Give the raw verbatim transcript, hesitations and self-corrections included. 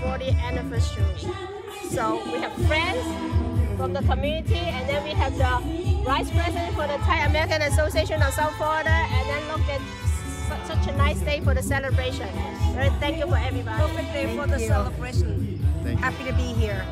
fortieth anniversary. So we have friends from the community, and then we have the vice president for the Thai American Association of South Florida, and then look at such a nice day for the celebration. Very thank you for everybody. Perfect day for the celebration. Happy to be here.